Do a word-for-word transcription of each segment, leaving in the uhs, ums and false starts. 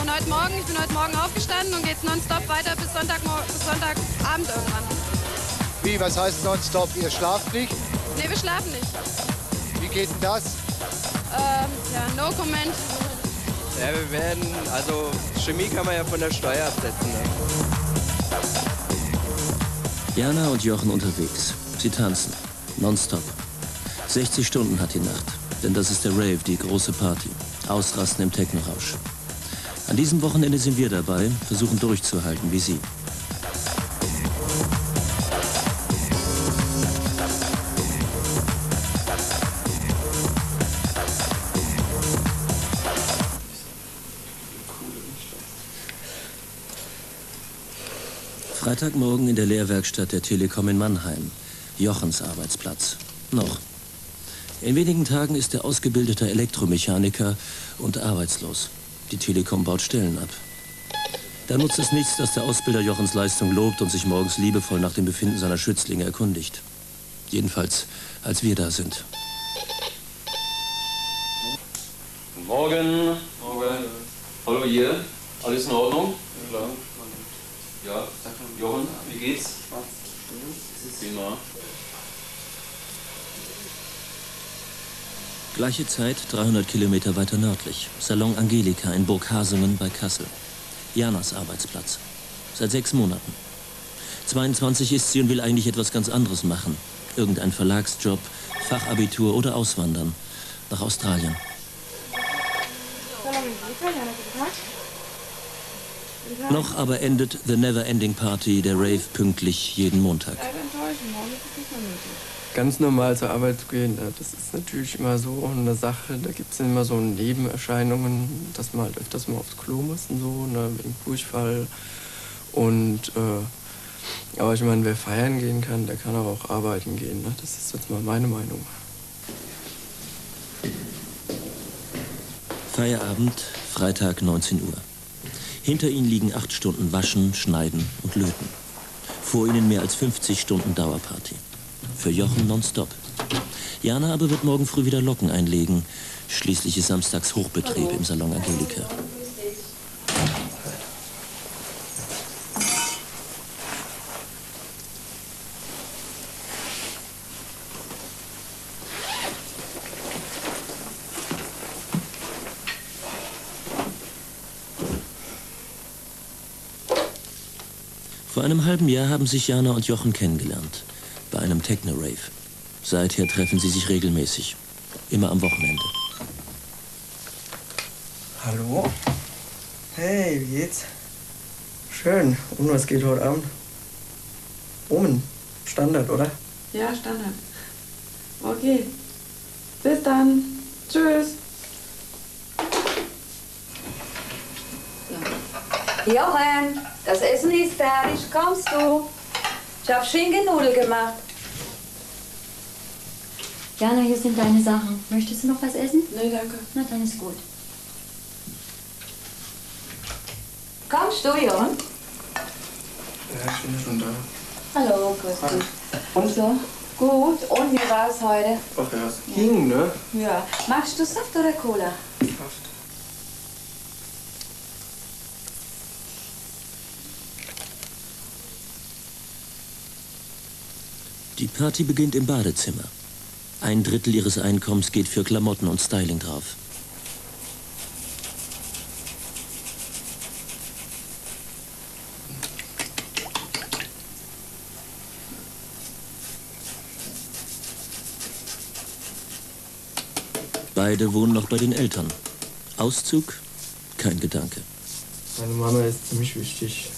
Und heute Morgen, ich bin heute Morgen aufgestanden und geht's nonstop weiter bis, Sonntagmor- bis Sonntagabend irgendwann. Wie, was heißt nonstop? Ihr schlaft nicht? Nee, wir schlafen nicht. Wie geht denn das? Ähm, ja, no comment. Ja, wir werden, also Chemie kann man ja von der Steuer absetzen. Ne? Jana und Jochen unterwegs. Sie tanzen. Nonstop. sechzig Stunden hat die Nacht. Denn das ist der Rave, die große Party. Ausrasten im Techno-Rausch. An diesem Wochenende sind wir dabei, versuchen durchzuhalten wie Sie. Freitagmorgen in der Lehrwerkstatt der Telekom in Mannheim. Jochens Arbeitsplatz. Noch. In wenigen Tagen ist er ausgebildeter Elektromechaniker und arbeitslos. Die Telekom baut Stellen ab. Da nutzt es nichts, dass der Ausbilder Jochens Leistung lobt und sich morgens liebevoll nach dem Befinden seiner Schützlinge erkundigt. Jedenfalls, als wir da sind. Morgen. Morgen. Hallo hier. Alles in Ordnung? Ja, klar. Ja, Jochen, wie geht's? Prima. Gleiche Zeit, dreihundert Kilometer weiter nördlich. Salon Angelika in Burghasungen bei Kassel. Janas Arbeitsplatz. Seit sechs Monaten. zweiundzwanzig ist sie und will eigentlich etwas ganz anderes machen. Irgendein Verlagsjob, Fachabitur oder auswandern. Nach Australien. Noch aber endet The Never-Ending Party, der Rave, pünktlich jeden Montag. Ganz normal zur Arbeit zu gehen, das ist natürlich immer so eine Sache, da gibt es immer so Nebenerscheinungen, dass man halt öfters mal aufs Klo muss und so, ne, wegen Durchfall. Und, äh, aber ich meine, wer feiern gehen kann, der kann aber auch arbeiten gehen, ne? Das ist jetzt mal meine Meinung. Feierabend, Freitag, neunzehn Uhr. Hinter ihnen liegen acht Stunden Waschen, Schneiden und Löten. Vor ihnen mehr als fünfzig Stunden Dauerparty. Für Jochen nonstop. Jana aber wird morgen früh wieder Locken einlegen. Schließlich ist samstags Hochbetrieb im Salon Angelika. Vor einem halben Jahr haben sich Jana und Jochen kennengelernt. Bei einem Techno-Rave. Seither treffen sie sich regelmäßig. Immer am Wochenende. Hallo. Hey, wie geht's? Schön. Und was geht heute Abend? Omen. Standard, oder? Ja, Standard. Okay. Bis dann. Tschüss. Jochen, das Essen ist fertig. Kommst du? Ich habe Schinkennudeln gemacht. Jana, hier sind deine Sachen. Möchtest du noch was essen? Nein, danke. Na, dann ist gut. Kommst du, Jochen? Ja, ich bin schon da. Hallo, grüß dich. Und so? Gut. Und wie war es heute? Ach ja, es ging, ne? Ja. Machst du Saft oder Cola? Saft. Die Party beginnt im Badezimmer. Ein Drittel ihres Einkommens geht für Klamotten und Styling drauf. Beide wohnen noch bei den Eltern. Auszug? Kein Gedanke. Meine Mama ist ziemlich wichtig.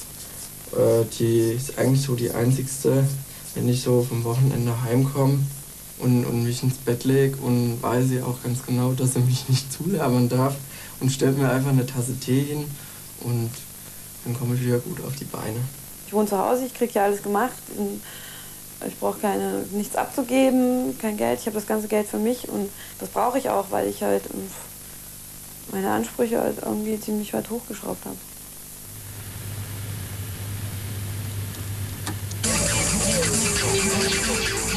Die ist eigentlich so die einzigste. Wenn ich so vom Wochenende heimkomme und, und mich ins Bett lege und weiß sie auch ganz genau, dass sie mich nicht zulabern darf und stellt mir einfach eine Tasse Tee hin und dann komme ich wieder gut auf die Beine. Ich wohne zu Hause, ich kriege ja alles gemacht. Ich brauche keine, nichts abzugeben, kein Geld. Ich habe das ganze Geld für mich und das brauche ich auch, weil ich halt meine Ansprüche halt irgendwie ziemlich weit hochgeschraubt habe.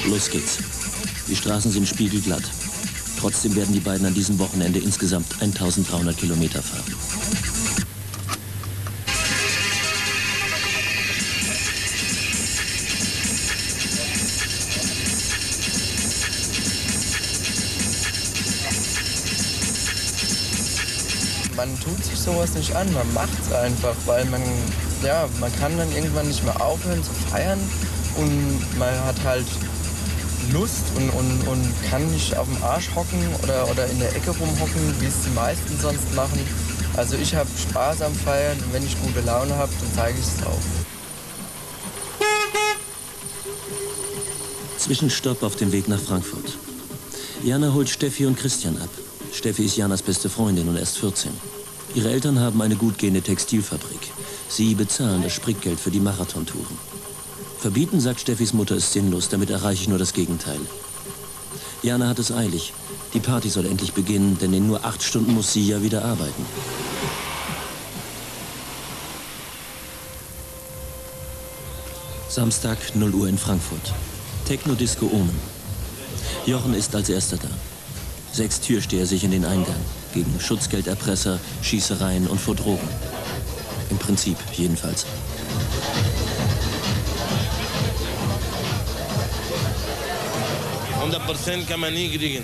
Los geht's. Die Straßen sind spiegelglatt. Trotzdem werden die beiden an diesem Wochenende insgesamt eintausenddreihundert Kilometer fahren. tut sich sowas nicht an, man macht es einfach, weil man, ja, man kann dann irgendwann nicht mehr aufhören zu feiern und man hat halt Lust und, und, und kann nicht auf dem Arsch hocken oder, oder in der Ecke rumhocken, wie es die meisten sonst machen. Also ich habe Spaß am Feiern und wenn ich gute Laune habe, dann zeige ich es auch. Zwischenstopp auf dem Weg nach Frankfurt. Jana holt Steffi und Christian ab. Steffi ist Janas beste Freundin und erst vierzehn. Ihre Eltern haben eine gut gehende Textilfabrik. Sie bezahlen das Spritgeld für die Marathontouren. Verbieten, sagt Steffis Mutter, ist sinnlos, damit erreiche ich nur das Gegenteil. Jana hat es eilig. Die Party soll endlich beginnen, denn in nur acht Stunden muss sie ja wieder arbeiten. Samstag, null Uhr in Frankfurt. Techno-Disco-Omen. Jochen ist als erster da. Sechs Türsteher sich in den Eingang. Gegen Schutzgelderpresser, Schießereien und vor Drogen. Im Prinzip jedenfalls. hundert Prozent kann man nie kriegen.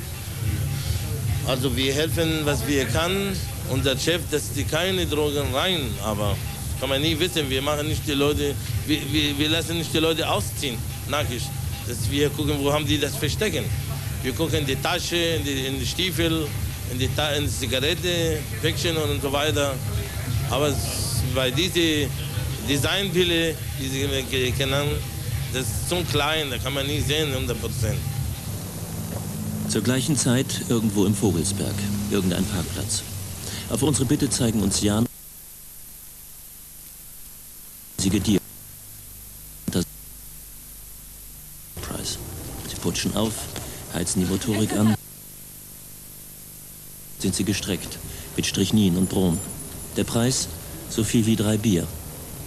Also wir helfen, was wir können. Unser Chef, dass die keine Drogen rein, aber kann man nie wissen. Wir machen nicht die Leute, wir, wir, wir lassen nicht die Leute ausziehen, nackig. Dass wir gucken, wo haben die das verstecken. Wir gucken in die Tasche, in die, in die Stiefel, in die, Ta in die Zigarette, Päckchen und so weiter. Aber bei diesen Designpille, die sie kennen, das ist zu klein, da kann man nie sehen, hundert Prozent. Zur gleichen Zeit irgendwo im Vogelsberg, irgendein Parkplatz. Auf unsere Bitte zeigen uns Jan. Sie gediehen. Sie putschen auf. Heizen die Motorik an, sind sie gestreckt, mit Strychnin und Brom. Der Preis? So viel wie drei Bier.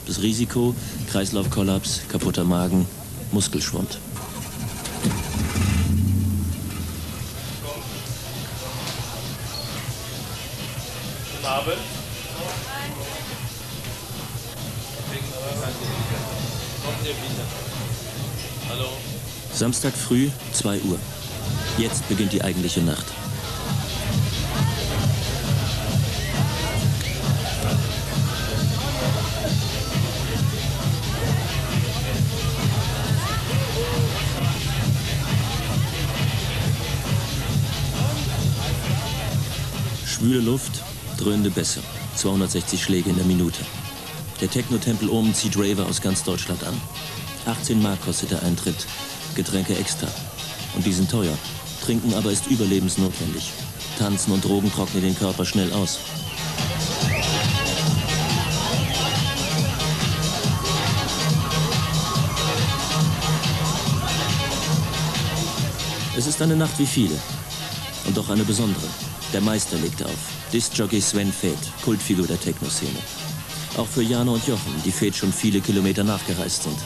Das Risiko? Kreislaufkollaps, kaputter Magen, Muskelschwund. Guten Abend. Kommt ihr wieder? Hallo. Samstag früh, zwei Uhr. Jetzt beginnt die eigentliche Nacht. Schwüle Luft, dröhnende Bässe, zweihundertsechzig Schläge in der Minute. Der Techno-Tempel oben zieht Raver aus ganz Deutschland an. achtzehn Mark kostet der Eintritt, Getränke extra. Und die sind teuer. Trinken aber ist überlebensnotwendig. Tanzen und Drogen trocknen den Körper schnell aus. Es ist eine Nacht wie viele. Und doch eine besondere. Der Meister legt auf. Disc-Jockey Sven Feth, Kultfigur der Techno-Szene. Auch für Jana und Jochen, die Feth schon viele Kilometer nachgereist sind.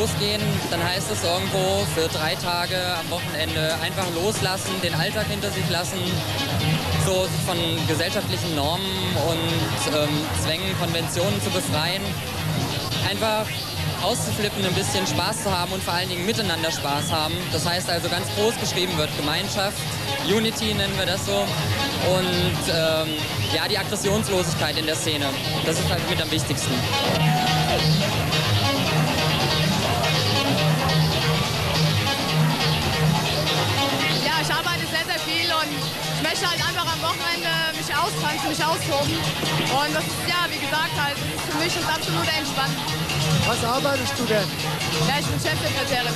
Losgehen, dann heißt es irgendwo für drei Tage am Wochenende einfach loslassen, den Alltag hinter sich lassen, so sich von gesellschaftlichen Normen und ähm, Zwängen, Konventionen zu befreien, einfach auszuflippen, ein bisschen Spaß zu haben und vor allen Dingen miteinander Spaß haben. Das heißt also ganz groß geschrieben wird Gemeinschaft, Unity nennen wir das so und ähm, ja, die Aggressionslosigkeit in der Szene, das ist halt mit am wichtigsten. Ich möchte halt einfach am Wochenende mich austanzen, mich austoben. Und das ist, ja, wie gesagt, halt, das ist für mich das absolute Entspannen. Was arbeitest du denn? Ja, ich bin Chefsekretärin.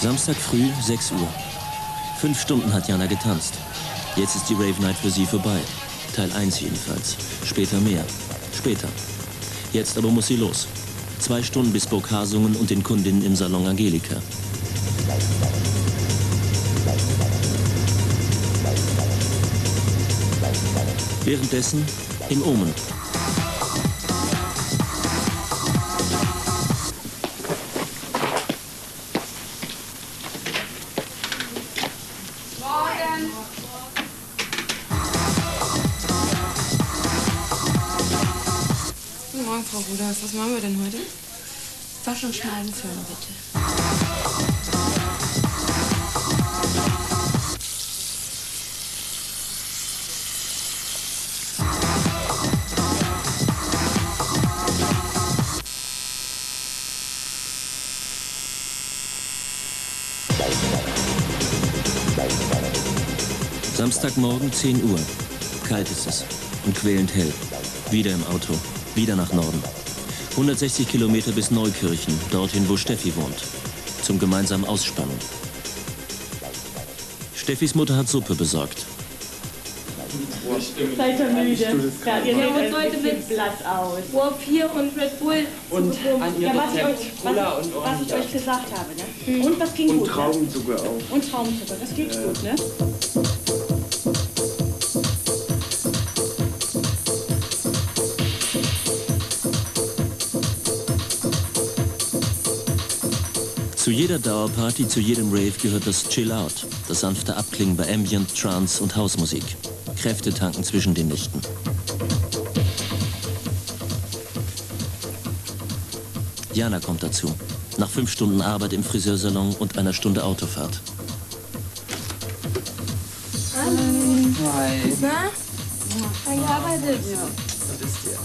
Samstag früh, sechs Uhr. Fünf Stunden hat Jana getanzt. Jetzt ist die Rave Night für sie vorbei. Teil eins jedenfalls. Später mehr. Später. Jetzt aber muss sie los. Zwei Stunden bis Burghasungen und den Kundinnen im Salon Angelika. Währenddessen im Omen. Frau Ruders, was machen wir denn heute? Waschen und schneiden für uns, bitte. Samstagmorgen zehn Uhr. Kalt ist es und quälend hell. Wieder im Auto. Wieder nach Norden. hundertsechzig Kilometer bis Neukirchen, dorthin, wo Steffi wohnt. Zum gemeinsamen Ausspannen. Steffis Mutter hat Suppe besorgt. Seid ihr müde? Ja, ihr nehmt heute mit Blatt aus. Warp vier und Red Bull. Und an ihr Rezept Cola und Orange. Was ich euch gesagt habe, ne? Mhm. Und was ging und gut? Und Traubenzucker auch. Und Traubenzucker, das geht äh. gut, ne? Zu jeder Dauerparty, zu jedem Rave gehört das Chill-Out, das sanfte Abklingen bei Ambient, Trance und Hausmusik. Kräfte tanken zwischen den Nächten. Jana kommt dazu, nach fünf Stunden Arbeit im Friseursalon und einer Stunde Autofahrt. Hallo. Hi. Na? Wie arbeitet ihr? Was ist hier?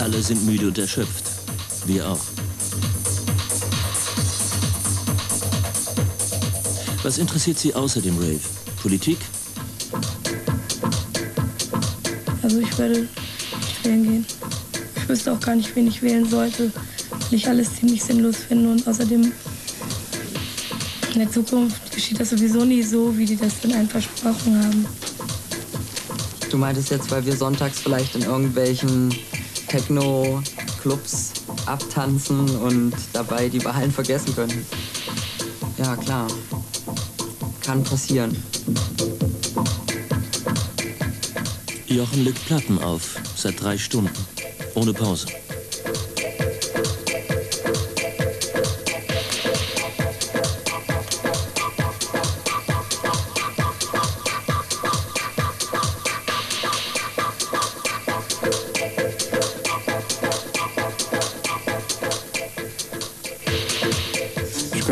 Alle sind müde und erschöpft. Wir auch. Was interessiert Sie außer dem Rave? Politik? Also ich werde nicht wählen gehen. Ich wüsste auch gar nicht, wen ich wählen sollte, weil ich alles ziemlich sinnlos finde. Und außerdem, in der Zukunft geschieht das sowieso nie so, wie die das dann einfach versprochen haben. Du meintest jetzt, weil wir sonntags vielleicht in irgendwelchen Techno-Clubs abtanzen und dabei die Wahlen vergessen können. Ja, klar. Kann passieren. Jochen legt Platten auf, seit drei Stunden, ohne Pause.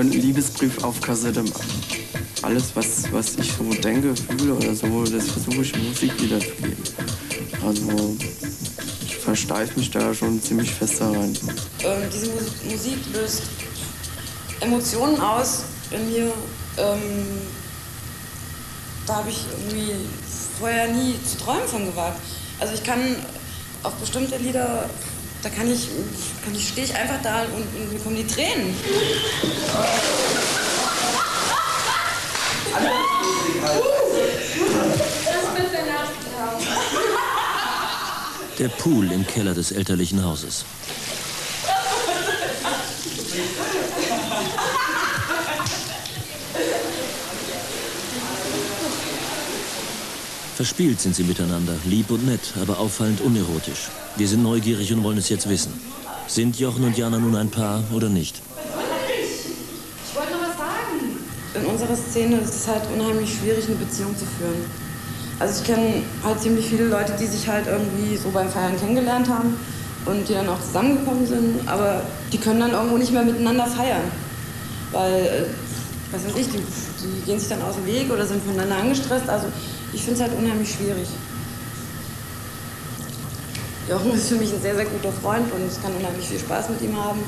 Liebesbrief auf Kassette machen. Alles, was, was ich so denke, fühle oder so, das versuche ich in Musik wiederzugeben. Also ich versteife mich da schon ziemlich fest da rein. Ähm, diese Mus Musik löst Emotionen aus in mir. Ähm, da habe ich irgendwie vorher nie zu träumen von gewagt. Also ich kann auf bestimmte Lieder, da kann ich, kann ich, stehe ich einfach da und, und mir kommen die Tränen. Der Pool im Keller des elterlichen Hauses. Verspielt sind sie miteinander, lieb und nett, aber auffallend unerotisch. Wir sind neugierig und wollen es jetzt wissen. Sind Jochen und Jana nun ein Paar oder nicht? Ich wollte noch was sagen. In unserer Szene ist es halt unheimlich schwierig, eine Beziehung zu führen. Also ich kenne halt ziemlich viele Leute, die sich halt irgendwie so beim Feiern kennengelernt haben und die dann auch zusammengekommen sind, aber die können dann irgendwo nicht mehr miteinander feiern. Weil, was weiß ich, die, die gehen sich dann aus dem Weg oder sind voneinander angestresst. Also ich finde es halt unheimlich schwierig. Jochen ist für mich ein sehr, sehr guter Freund und ich kann unheimlich viel Spaß mit ihm haben.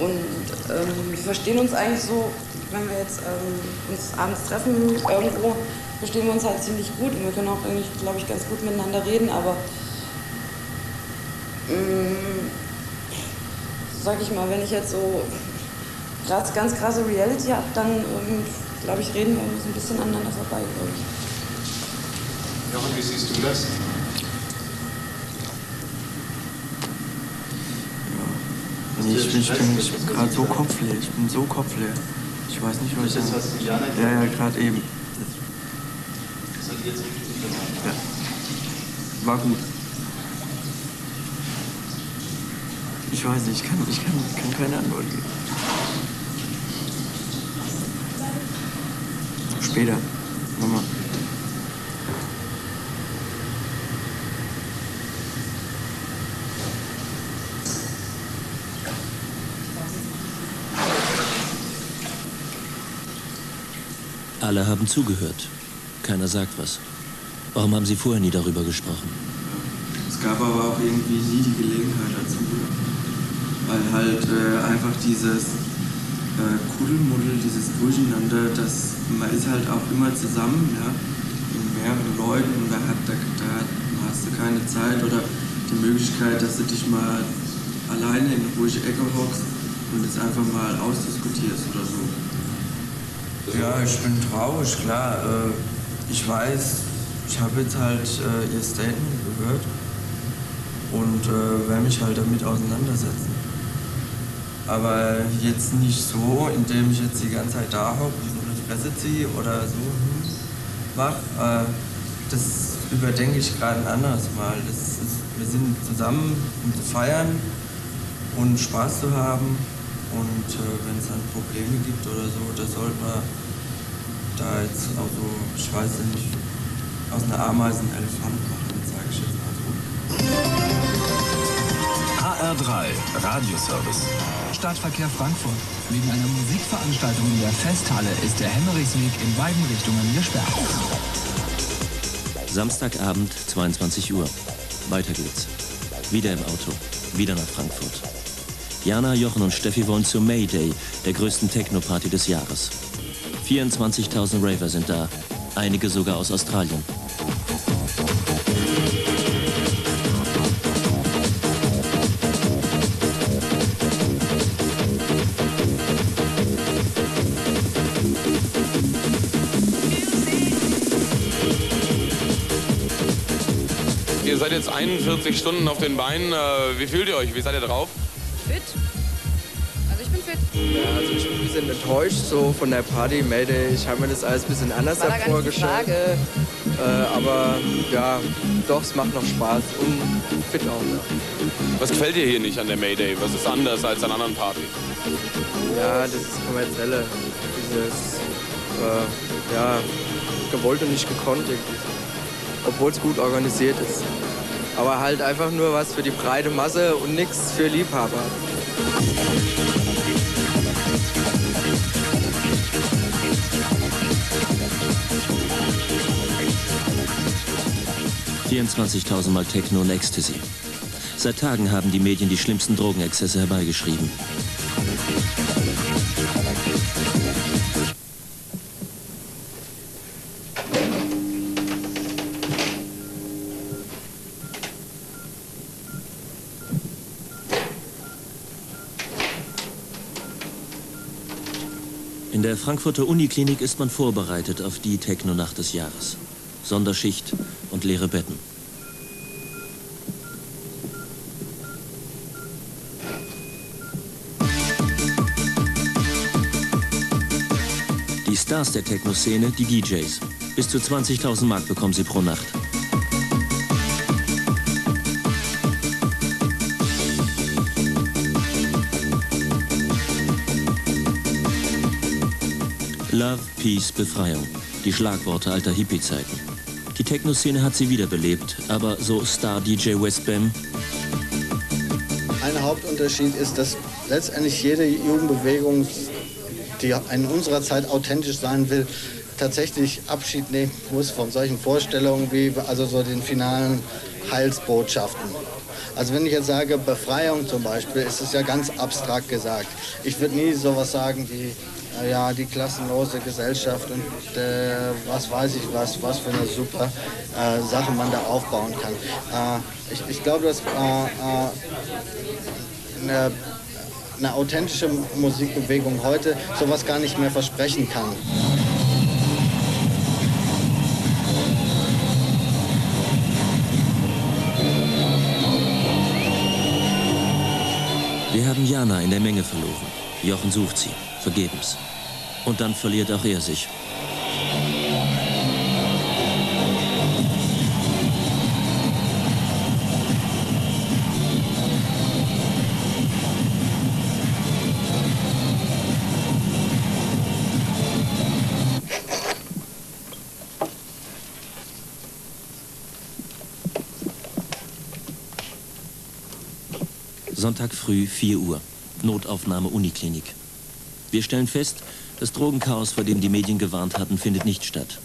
Und, und ähm, wir verstehen uns eigentlich so, wenn wir jetzt ähm, uns abends treffen irgendwo, verstehen wir uns halt ziemlich gut und wir können auch eigentlich, glaube ich, ganz gut miteinander reden. Aber, ähm, sag ich mal, wenn ich jetzt so krass, ganz krasse Reality habe, dann, ähm, glaube ich, reden wir uns ein bisschen aneinander vorbei, glaube ich. Jochen, wie siehst du das? Nee, ich bin, ich bin gerade so kopfleer, ich bin so kopfleer. Ich weiß nicht, was ich... Das ist das, was Juliane... Ja, ja, gerade eben. Das hat jetzt nicht gemacht. Ja. War gut. Ich weiß nicht, ich kann, ich kann, kann keine Antwort geben. Später. Nochmal. Alle haben zugehört. Keiner sagt was. Warum haben Sie vorher nie darüber gesprochen? Es gab aber auch irgendwie nie die Gelegenheit dazu. Weil halt äh, einfach dieses äh, Kuddelmuddel, dieses Durcheinander, das, man ist halt auch immer zusammen, ja, mit mehreren Leuten, und da, hat, da, da hast du keine Zeit oder die Möglichkeit, dass du dich mal alleine in eine ruhige Ecke hockst und es einfach mal ausdiskutierst oder so. Ja, ich bin traurig, klar. Ich weiß, ich habe jetzt halt ihr Statement gehört und werde mich halt damit auseinandersetzen. Aber jetzt nicht so, indem ich jetzt die ganze Zeit da hocke und die Presse ziehe oder so mache. Das überdenke ich gerade ein anderes Mal. Das ist, wir sind zusammen, um zu feiern und Spaß zu haben. Und äh, wenn es dann Probleme gibt oder so, da sollte man da jetzt auch so, ich weiß nicht, aus einer Ameise einen Elefant machen, sage ich jetzt mal so. H R drei, Radioservice. Stadtverkehr Frankfurt. Wegen einer Musikveranstaltung in der Festhalle ist der Hemmerichsweg in beiden Richtungen gesperrt. Samstagabend, zweiundzwanzig Uhr. Weiter geht's. Wieder im Auto. Wieder nach Frankfurt. Jana, Jochen und Steffi wollen zur Mayday, der größten Techno-Party des Jahres. vierundzwanzigtausend Raver sind da, einige sogar aus Australien. Ihr seid jetzt einundvierzig Stunden auf den Beinen. Wie fühlt ihr euch? Wie seid ihr drauf? Fit? Also ich bin fit. Ja, also ich bin ein bisschen enttäuscht so von der Party Mayday. Ich habe mir das alles ein bisschen anders vorgestellt. Äh, aber ja, doch, es macht noch Spaß und fit auch. Ja. Was gefällt dir hier nicht an der Mayday? Was ist anders als an anderen Partys? Ja, das ist kommerzielle, dieses äh, ja, gewollt und nicht gekonnt, obwohl es gut organisiert ist. Aber halt einfach nur was für die breite Masse und nichts für Liebhaber. vierundzwanzigtausend Mal Techno und Ecstasy. Seit Tagen haben die Medien die schlimmsten Drogenexzesse herbeigeschrieben. In der Frankfurter Uniklinik ist man vorbereitet auf die Techno-Nacht des Jahres. Sonderschicht und leere Betten. Die Stars der Techno-Szene, die D Js. Bis zu zwanzigtausend Mark bekommen sie pro Nacht. Love, Peace, Befreiung. Die Schlagworte alter Hippie-Zeiten. Die Techno-Szene hat sie wiederbelebt, aber so Star-D J Westbam. Ein Hauptunterschied ist, dass letztendlich jede Jugendbewegung, die in unserer Zeit authentisch sein will, tatsächlich Abschied nehmen muss von solchen Vorstellungen wie also so den finalen Heilsbotschaften. Also wenn ich jetzt sage Befreiung zum Beispiel, ist es ja ganz abstrakt gesagt. Ich würde nie sowas sagen wie ja, die klassenlose Gesellschaft und äh, was weiß ich was, was für eine super äh, Sache man da aufbauen kann. Äh, ich, ich glaube, dass äh, äh, eine, eine authentische Musikbewegung heute sowas gar nicht mehr versprechen kann. Wir haben Jana in der Menge verloren. Jochen sucht sie. Vergebens. Und dann verliert auch er sich. Sonntag früh, vier Uhr. Notaufnahme Uniklinik. Wir stellen fest, das Drogenchaos, vor dem die Medien gewarnt hatten, findet nicht statt.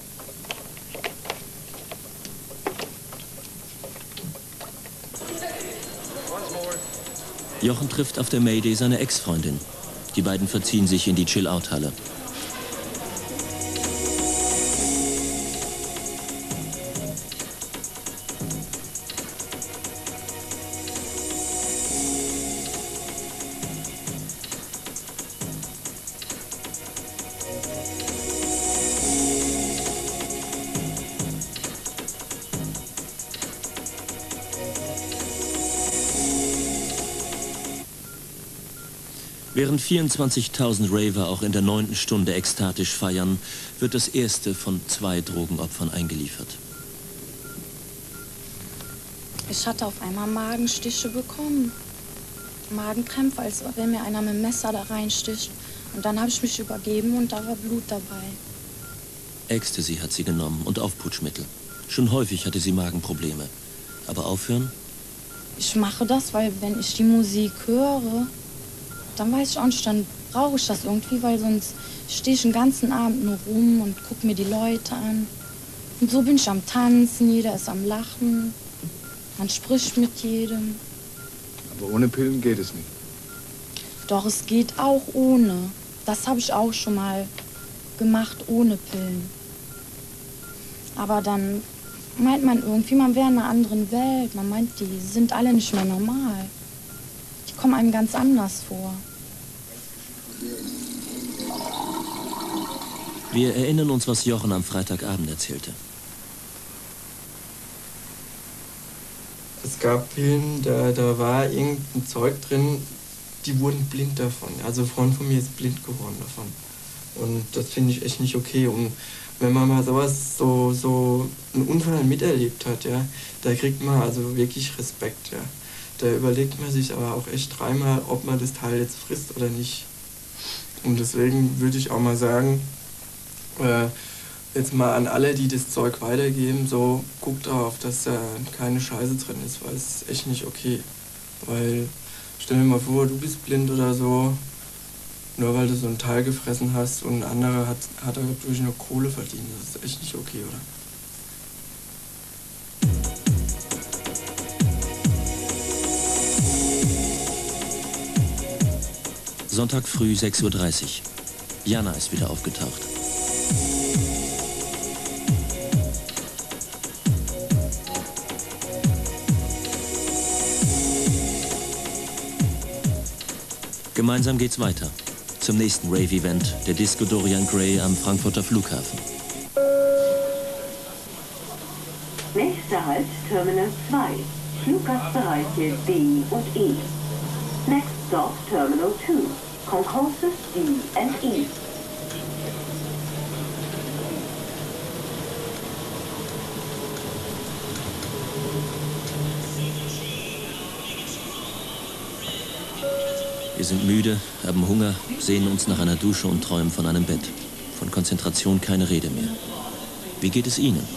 Jochen trifft auf der Mayday seine Ex-Freundin. Die beiden verziehen sich in die Chill-Out-Halle. Während vierundzwanzigtausend Raver auch in der neunten Stunde ekstatisch feiern, wird das erste von zwei Drogenopfern eingeliefert. Ich hatte auf einmal Magenstiche bekommen. Magenkrämpfe, als wenn mir einer mit dem Messer da reinsticht. Und dann habe ich mich übergeben und da war Blut dabei. Ecstasy hat sie genommen und Aufputschmittel. Schon häufig hatte sie Magenprobleme. Aber aufhören? Ich mache das, weil wenn ich die Musik höre, dann weiß ich auch nicht, dann brauche ich das irgendwie, weil sonst stehe ich den ganzen Abend nur rum und gucke mir die Leute an. Und so bin ich am Tanzen, jeder ist am Lachen, man spricht mit jedem. Aber ohne Pillen geht es nicht. Doch, es geht auch ohne. Das habe ich auch schon mal gemacht, ohne Pillen. Aber dann meint man irgendwie, man wäre in einer anderen Welt. Man meint, die sind alle nicht mehr normal. Kommen einem ganz anders vor. Wir erinnern uns, was Jochen am Freitagabend erzählte. Es gab Pillen, da, da war irgendein Zeug drin, die wurden blind davon. Also Freund von mir ist blind geworden davon. Und das finde ich echt nicht okay. Und wenn man mal sowas, so, so einen Unfall miterlebt hat, ja, da kriegt man also wirklich Respekt, ja. Da überlegt man sich aber auch echt dreimal, ob man das Teil jetzt frisst oder nicht. Und deswegen würde ich auch mal sagen, äh, jetzt mal an alle, die das Zeug weitergeben, so guckt darauf, dass da keine Scheiße drin ist, weil es ist echt nicht okay. Weil, stell dir mal vor, du bist blind oder so, nur weil du so ein Teil gefressen hast und ein anderer hat, hat dadurch nur Kohle verdient. Das ist echt nicht okay, oder? Sonntag früh, sechs Uhr dreißig. Jana ist wieder aufgetaucht. Gemeinsam geht's weiter. Zum nächsten Rave-Event, der Disco Dorian Gray am Frankfurter Flughafen. Nächster Halt, Terminal zwei. Fluggastbereiche D und E. Next stop, Terminal two. Concourses D and E. Wir sind müde, haben Hunger, sehnen uns nach einer Dusche und träumen von einem Bett. Von Konzentration keine Rede mehr. Wie geht es Ihnen?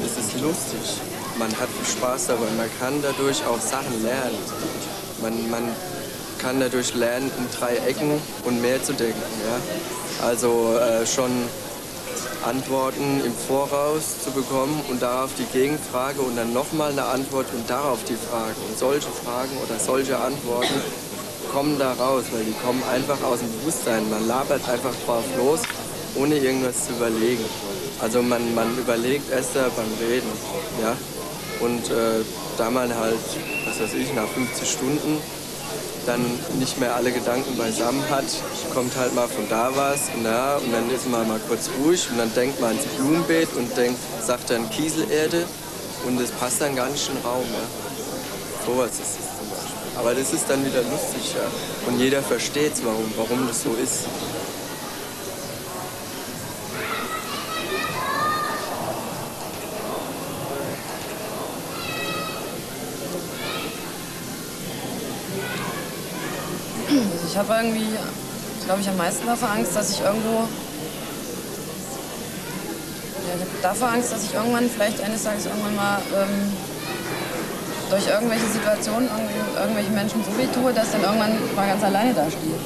Das ist lustig. Man hat Spaß dabei, man kann dadurch auch Sachen lernen. Man, man kann dadurch lernen, um drei Ecken und mehr zu denken. Ja? Also äh, schon Antworten im Voraus zu bekommen und darauf die Gegenfrage und dann nochmal eine Antwort und darauf die Frage. Und solche Fragen oder solche Antworten kommen da raus, weil die kommen einfach aus dem Bewusstsein. Man labert einfach drauf los, ohne irgendwas zu überlegen. Also man, man überlegt erst beim Reden. Ja? Und äh, da man halt, was weiß ich, nach fünfzig Stunden dann nicht mehr alle Gedanken beisammen hat, kommt halt mal von da was und da und dann ist man mal kurz ruhig und dann denkt man ins Blumenbeet und denkt, sagt dann Kieselerde und es passt dann gar nicht in den Raum. Ja? Sowas ist es zum Beispiel. Aber das ist dann wieder lustig, ja. Und jeder versteht es, warum, warum das so ist. Ich habe irgendwie, glaube ich, am meisten davor Angst, dass ich irgendwo... Ja, ich habe davor Angst, dass ich irgendwann, vielleicht eines Tages irgendwann mal ähm, durch irgendwelche Situationen irgendwie, irgendwelchen Menschen so viel tue, dass dann irgendwann mal ganz alleine dastehe.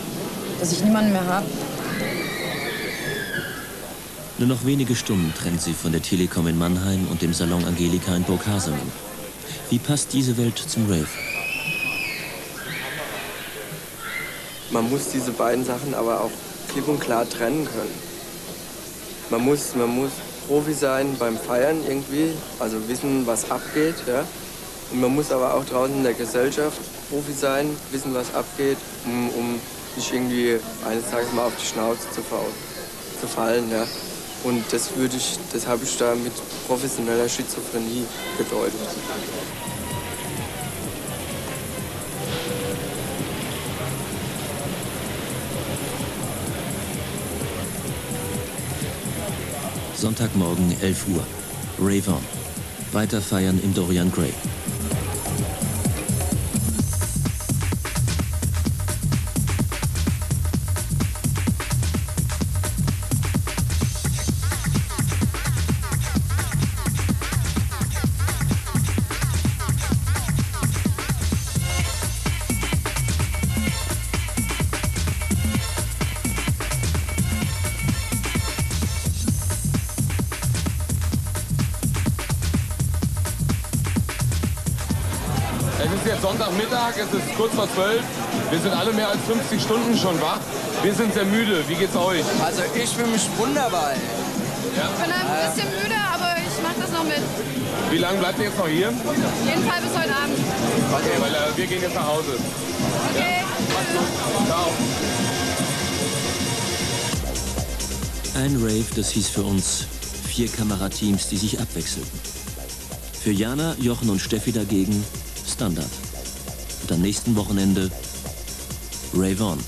Dass ich niemanden mehr habe. Nur noch wenige Stunden trennt sie von der Telekom in Mannheim und dem Salon Angelika in Burghasungen. Wie passt diese Welt zum Rave? Man muss diese beiden Sachen aber auch klipp und klar trennen können. Man muss, man muss Profi sein beim Feiern irgendwie, also wissen, was abgeht. Ja? Und man muss aber auch draußen in der Gesellschaft Profi sein, wissen, was abgeht, um, um nicht irgendwie eines Tages mal auf die Schnauze zu, zu fallen. Ja? Und das würde ich, das habe ich da mit professioneller Schizophrenie gedeutet. Sonntagmorgen, elf Uhr. Rave on. Weiterfeiern im Dorian Gray. Sonntagmittag, es ist kurz vor zwölf. Wir sind alle mehr als fünfzig Stunden schon wach. Wir sind sehr müde. Wie geht's euch? Also ich fühle mich wunderbar. Ja. Ich bin ein bisschen müde, aber ich mache das noch mit. Wie lange bleibt ihr jetzt noch hier? Auf jeden Fall bis heute Abend. Okay, weil äh, wir gehen jetzt nach Hause. Okay. Ja. Ciao. Ein Rave, das hieß für uns vier Kamerateams, die sich abwechselten. Für Jana, Jochen und Steffi dagegen Standard. Und am nächsten Wochenende Rave On.